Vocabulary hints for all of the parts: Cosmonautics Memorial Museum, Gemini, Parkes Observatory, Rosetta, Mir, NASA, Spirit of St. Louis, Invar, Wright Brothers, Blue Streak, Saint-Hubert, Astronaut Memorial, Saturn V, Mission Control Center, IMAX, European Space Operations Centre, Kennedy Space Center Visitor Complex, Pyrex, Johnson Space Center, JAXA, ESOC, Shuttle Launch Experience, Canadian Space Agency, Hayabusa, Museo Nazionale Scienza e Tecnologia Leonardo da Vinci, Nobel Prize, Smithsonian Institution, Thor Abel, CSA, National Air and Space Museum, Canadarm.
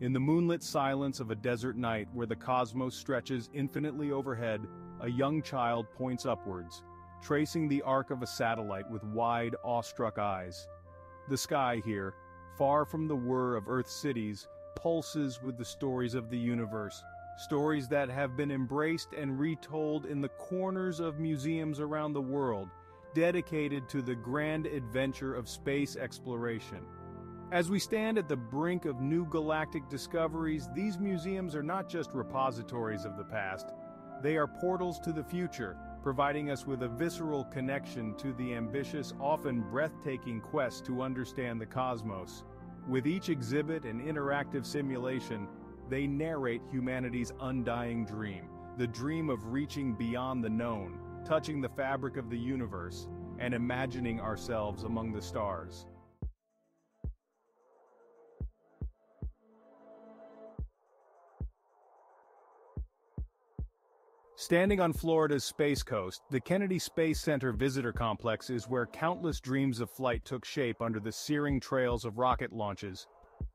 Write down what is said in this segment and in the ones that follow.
In the moonlit silence of a desert night where the cosmos stretches infinitely overhead, a young child points upwards, tracing the arc of a satellite with wide, awestruck eyes. The sky here, far from the whir of Earth's cities, pulses with the stories of the universe, stories that have been embraced and retold in the corners of museums around the world, dedicated to the grand adventure of space exploration. As we stand at the brink of new galactic discoveries, these museums are not just repositories of the past, they are portals to the future, providing us with a visceral connection to the ambitious, often breathtaking quest to understand the cosmos. With each exhibit and interactive simulation, they narrate humanity's undying dream, the dream of reaching beyond the known, touching the fabric of the universe, and imagining ourselves among the stars. Standing on Florida's Space Coast, the Kennedy Space Center Visitor Complex is where countless dreams of flight took shape under the searing trails of rocket launches.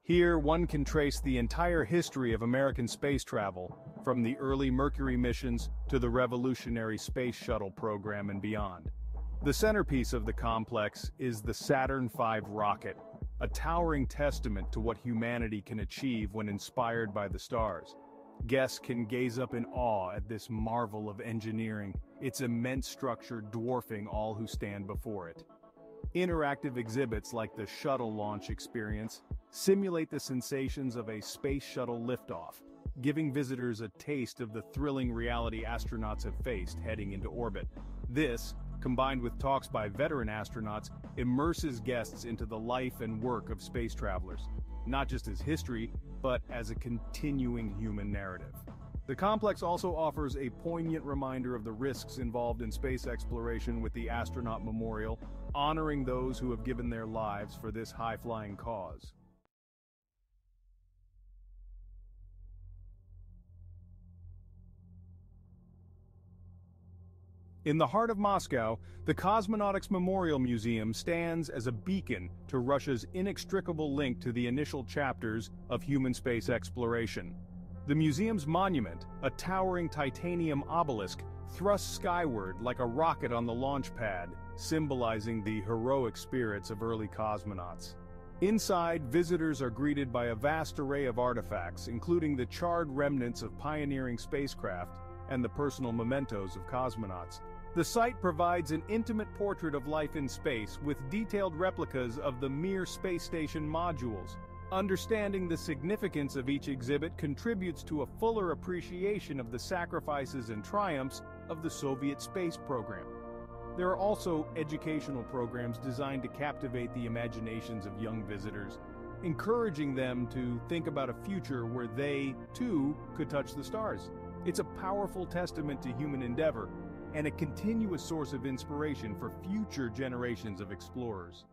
Here, one can trace the entire history of American space travel, from the early Mercury missions to the revolutionary Space Shuttle program and beyond. The centerpiece of the complex is the Saturn V rocket, a towering testament to what humanity can achieve when inspired by the stars. Guests can gaze up in awe at this marvel of engineering, its immense structure dwarfing all who stand before it. Interactive exhibits like the Shuttle Launch Experience simulate the sensations of a space shuttle liftoff, giving visitors a taste of the thrilling reality astronauts have faced heading into orbit. This, combined with talks by veteran astronauts, immerses guests into the life and work of space travelers, not just as history, but as a continuing human narrative. The complex also offers a poignant reminder of the risks involved in space exploration with the Astronaut Memorial, honoring those who have given their lives for this high-flying cause. In the heart of Moscow, the Cosmonautics Memorial Museum stands as a beacon to Russia's inextricable link to the initial chapters of human space exploration. The museum's monument, a towering titanium obelisk, thrusts skyward like a rocket on the launch pad, symbolizing the heroic spirits of early cosmonauts. Inside, visitors are greeted by a vast array of artifacts, including the charred remnants of pioneering spacecraft and the personal mementos of cosmonauts. The site provides an intimate portrait of life in space with detailed replicas of the Mir space station modules. Understanding the significance of each exhibit contributes to a fuller appreciation of the sacrifices and triumphs of the Soviet space program. There are also educational programs designed to captivate the imaginations of young visitors, encouraging them to think about a future where they, too, could touch the stars. It's a powerful testament to human endeavor, and a continuous source of inspiration for future generations of explorers.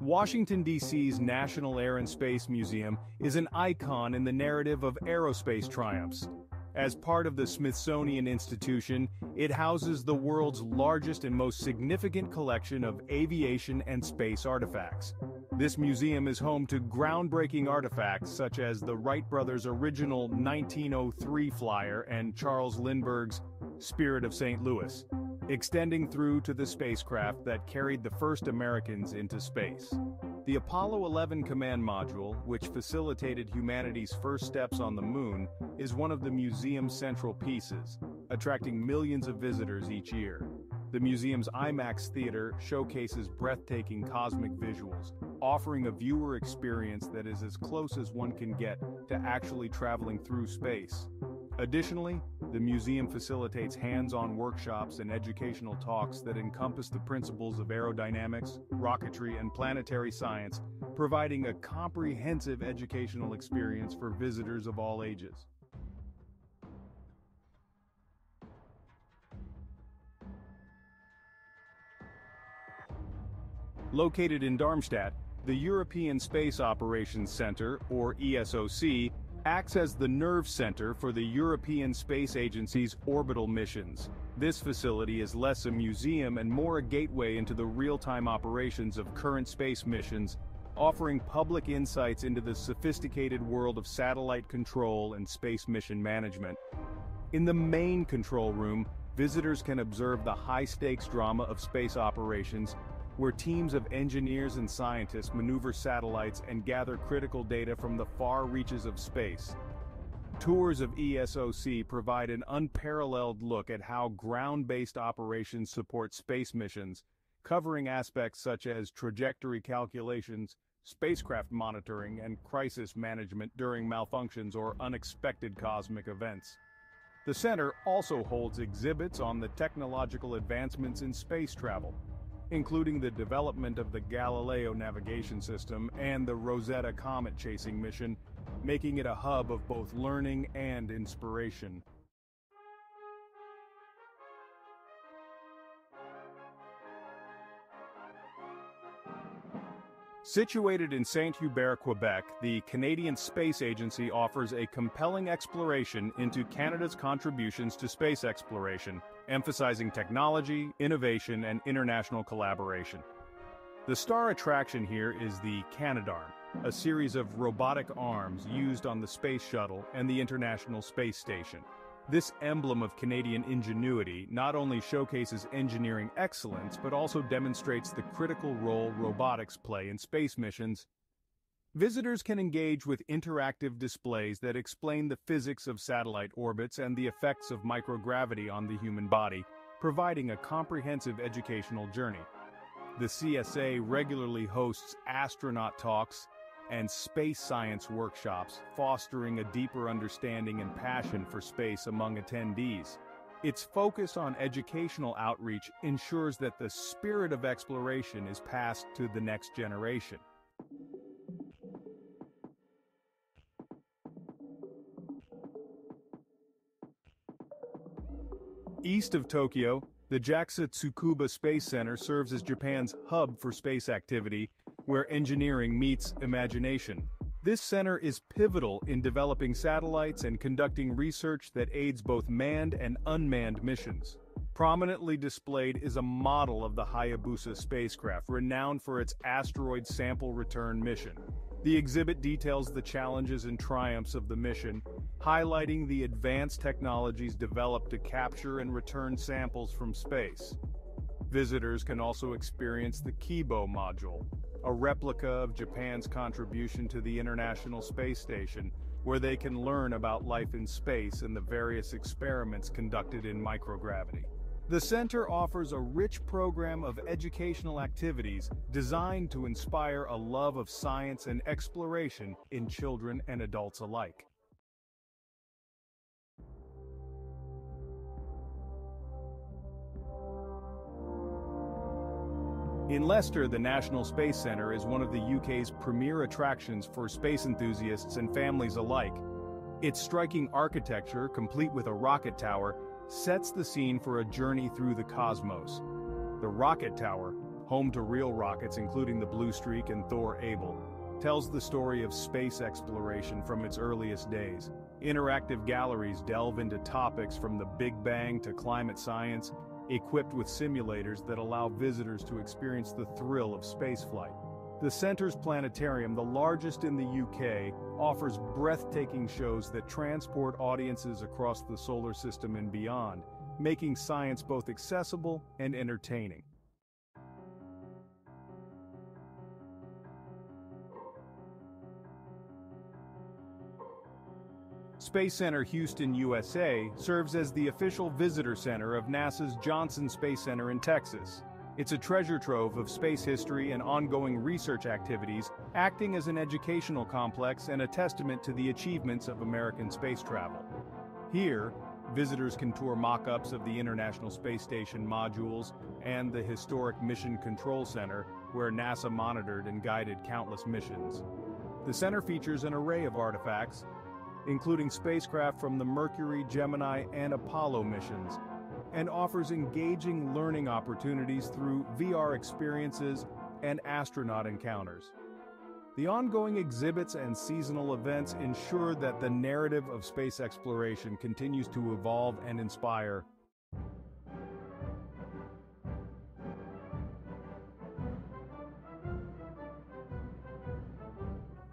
Washington, D.C.'s National Air and Space Museum is an icon in the narrative of aerospace triumphs. As part of the Smithsonian Institution, it houses the world's largest and most significant collection of aviation and space artifacts. This museum is home to groundbreaking artifacts such as the Wright Brothers' original 1903 flyer and Charles Lindbergh's Spirit of St. Louis, extending through to the spacecraft that carried the first Americans into space. The Apollo 11 command module, which facilitated humanity's first steps on the moon, is one of the museum's central pieces, attracting millions of visitors each year. The museum's IMAX theater showcases breathtaking cosmic visuals, offering a viewer experience that is as close as one can get to actually traveling through space. Additionally, the museum facilitates hands-on workshops and educational talks that encompass the principles of aerodynamics, rocketry, and planetary science, providing a comprehensive educational experience for visitors of all ages. Located in Darmstadt, the European Space Operations Center, or ESOC, acts as the nerve center for the European Space Agency's orbital missions. This facility is less a museum and more a gateway into the real-time operations of current space missions, offering public insights into the sophisticated world of satellite control and space mission management. In the main control room, visitors can observe the high-stakes drama of space operations, where teams of engineers and scientists maneuver satellites and gather critical data from the far reaches of space. Tours of ESOC provide an unparalleled look at how ground-based operations support space missions, covering aspects such as trajectory calculations, spacecraft monitoring, and crisis management during malfunctions or unexpected cosmic events. The center also holds exhibits on the technological advancements in space travel, including the development of the Galileo navigation system and the Rosetta comet-chasing mission, making it a hub of both learning and inspiration. Situated in Saint-Hubert, Quebec, the Canadian Space Agency offers a compelling exploration into Canada's contributions to space exploration, emphasizing technology, innovation, and international collaboration. The star attraction here is the Canadarm, a series of robotic arms used on the Space Shuttle and the International Space Station. This emblem of Canadian ingenuity not only showcases engineering excellence, but also demonstrates the critical role robotics play in space missions. Visitors can engage with interactive displays that explain the physics of satellite orbits and the effects of microgravity on the human body, providing a comprehensive educational journey. The CSA regularly hosts astronaut talks and space science workshops, fostering a deeper understanding and passion for space among attendees. Its focus on educational outreach ensures that the spirit of exploration is passed to the next generation. East of Tokyo, the JAXA Tsukuba Space Center serves as Japan's hub for space activity, where engineering meets imagination. This center is pivotal in developing satellites and conducting research that aids both manned and unmanned missions. Prominently displayed is a model of the Hayabusa spacecraft, renowned for its asteroid sample return mission. The exhibit details the challenges and triumphs of the mission, highlighting the advanced technologies developed to capture and return samples from space. Visitors can also experience the Kibo module, a replica of Japan's contribution to the International Space Station, where they can learn about life in space and the various experiments conducted in microgravity. The center offers a rich program of educational activities designed to inspire a love of science and exploration in children and adults alike. In Leicester, the National Space Centre is one of the UK's premier attractions for space enthusiasts and families alike. Its striking architecture, complete with a rocket tower, sets the scene for a journey through the cosmos. The rocket tower, home to real rockets including the Blue Streak and Thor Abel, tells the story of space exploration from its earliest days. Interactive galleries delve into topics from the Big Bang to climate science, equipped with simulators that allow visitors to experience the thrill of spaceflight. The center's planetarium, the largest in the UK, offers breathtaking shows that transport audiences across the solar system and beyond, making science both accessible and entertaining. Space Center Houston, USA, serves as the official visitor center of NASA's Johnson Space Center in Texas. It's a treasure trove of space history and ongoing research activities, acting as an educational complex and a testament to the achievements of American space travel. Here, visitors can tour mock-ups of the International Space Station modules and the historic Mission Control Center, where NASA monitored and guided countless missions. The center features an array of artifacts, including spacecraft from the Mercury, Gemini, and Apollo missions, and offers engaging learning opportunities through VR experiences and astronaut encounters. The ongoing exhibits and seasonal events ensure that the narrative of space exploration continues to evolve and inspire.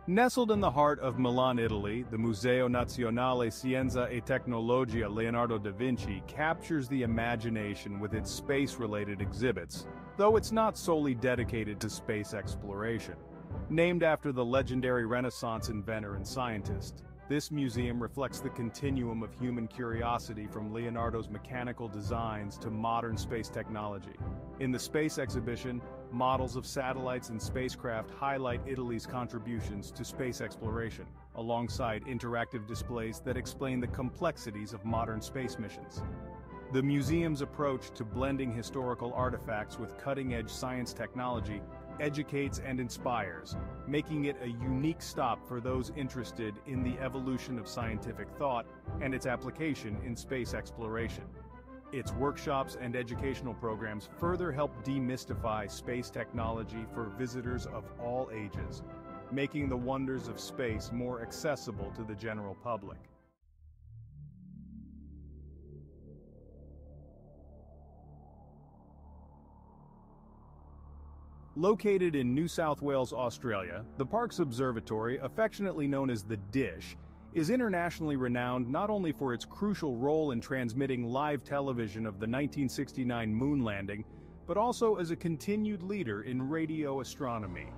Nestled in the heart of Milan, Italy, the Museo Nazionale Scienza e Tecnologia Leonardo da Vinci captures the imagination with its space-related exhibits, though it's not solely dedicated to space exploration. Named after the legendary Renaissance inventor and scientist, this museum reflects the continuum of human curiosity from Leonardo's mechanical designs to modern space technology. In the space exhibition, models of satellites and spacecraft highlight Italy's contributions to space exploration, alongside interactive displays that explain the complexities of modern space missions. The museum's approach to blending historical artifacts with cutting-edge science technology educates and inspires, making it a unique stop for those interested in the evolution of scientific thought and its application in space exploration. Its workshops and educational programs further help demystify space technology for visitors of all ages, making the wonders of space more accessible to the general public. Located in New South Wales, Australia, the Parkes Observatory, affectionately known as the Dish, is internationally renowned not only for its crucial role in transmitting live television of the 1969 moon landing, but also as a continued leader in radio astronomy.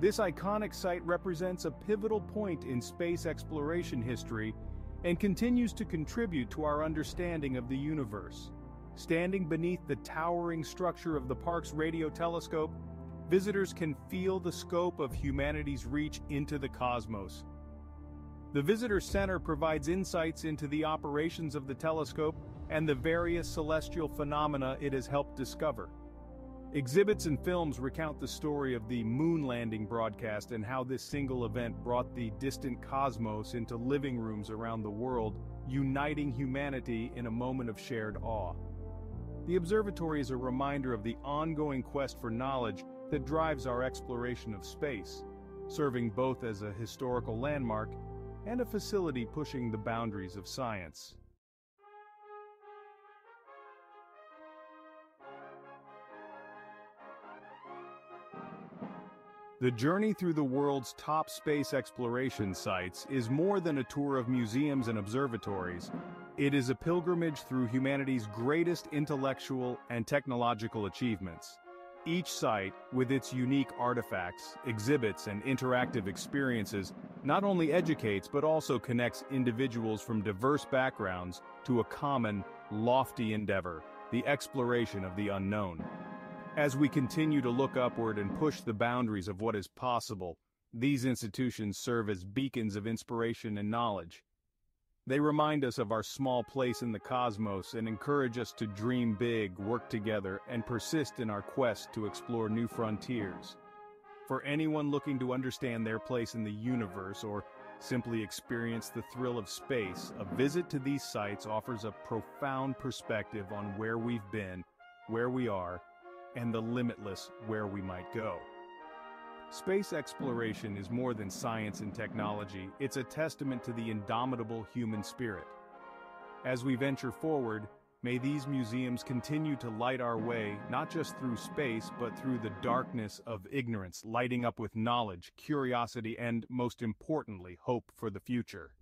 This iconic site represents a pivotal point in space exploration history and continues to contribute to our understanding of the universe. Standing beneath the towering structure of the Parkes radio telescope, visitors can feel the scope of humanity's reach into the cosmos. The Visitor Center provides insights into the operations of the telescope and the various celestial phenomena it has helped discover. Exhibits and films recount the story of the moon landing broadcast and how this single event brought the distant cosmos into living rooms around the world, uniting humanity in a moment of shared awe. The observatory is a reminder of the ongoing quest for knowledge that drives our exploration of space, serving both as a historical landmark and a facility pushing the boundaries of science. The journey through the world's top space exploration sites is more than a tour of museums and observatories. It is a pilgrimage through humanity's greatest intellectual and technological achievements. Each site, with its unique artifacts, exhibits, and interactive experiences, not only educates but also connects individuals from diverse backgrounds to a common, lofty endeavor, the exploration of the unknown. As we continue to look upward and push the boundaries of what is possible, these institutions serve as beacons of inspiration and knowledge. They remind us of our small place in the cosmos and encourage us to dream big, work together, and persist in our quest to explore new frontiers. For anyone looking to understand their place in the universe or simply experience the thrill of space, a visit to these sites offers a profound perspective on where we've been, where we are, and the limitless where we might go. Space exploration is more than science and technology, it's a testament to the indomitable human spirit. As we venture forward, may these museums continue to light our way, not just through space, but through the darkness of ignorance, lighting up with knowledge, curiosity, and, most importantly, hope for the future.